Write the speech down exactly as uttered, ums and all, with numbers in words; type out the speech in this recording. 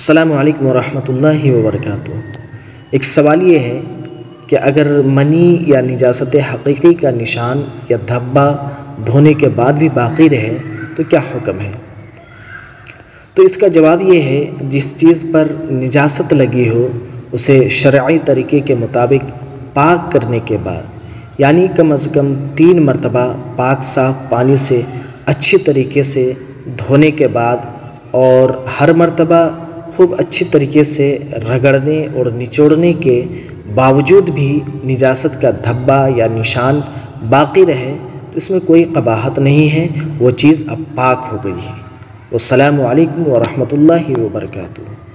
अस्सलामु अलैकुम वरहमतुल्लाहि वबरकातुह। एक सवाल ये है कि अगर मनी या निजासत हकीकी का निशान या धब्बा धोने के बाद भी बाकी रहे तो क्या हुक्म है? तो इसका जवाब ये है, जिस चीज़ पर निजासत लगी हो उसे शरई तरीके के मुताबिक पाक करने के बाद, यानी कम अज़ कम तीन मरतबा पाक साफ पानी से अच्छी तरीके से धोने के बाद और हर मरतबा खूब अच्छी तरीके से रगड़ने और निचोड़ने के बावजूद भी निजासत का धब्बा या निशान बाकी रहे तो इसमें कोई कबाहत नहीं है, वो चीज़ अब पाक हो गई है। वस्सलामु अलैकुम वरहमतुल्लाहि वबरकातुह।